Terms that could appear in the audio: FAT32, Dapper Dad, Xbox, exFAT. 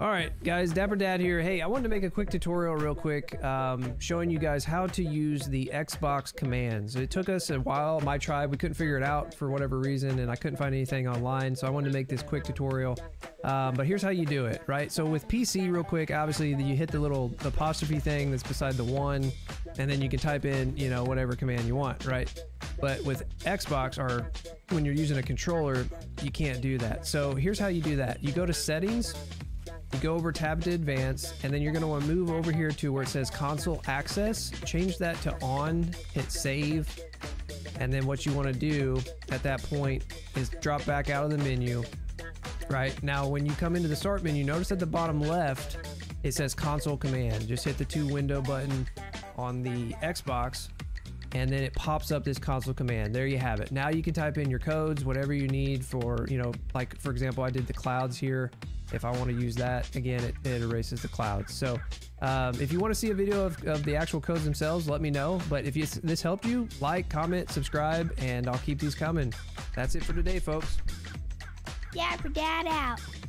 Alright guys, Dapper Dad here. Hey, I wanted to make a quick tutorial real quick showing you guys how to use the Xbox commands. It took us a while, my tribe, we couldn't figure it out for whatever reason and I couldn't find anything online, so I wanted to make this quick tutorial. But here's how you do it, right? So with PC real quick, obviously you hit the little apostrophe thing that's beside the one and then you can type in, you know, whatever command you want, right? But with Xbox, or when you're using a controller, you can't do that. So here's how you do that. You go to settings, you go over tab to advanced, and then you're going to want to move over here to where it says console access, change that to on, hit save, and then what you want to do at that point is drop back out of the menu. Right now when you come into the start menu, notice at the bottom left it says console command. Just hit the two window button on the Xbox and then it pops up this console command. There you have it. Now you can type in your codes, whatever you need for, you know, like for example I did the clouds here. If I want to use that, again, it erases the clouds. So if you want to see a video of the actual codes themselves, let me know. But if this helped you, like, comment, subscribe, and I'll keep these coming. That's it for today, folks. Dapper Dad out.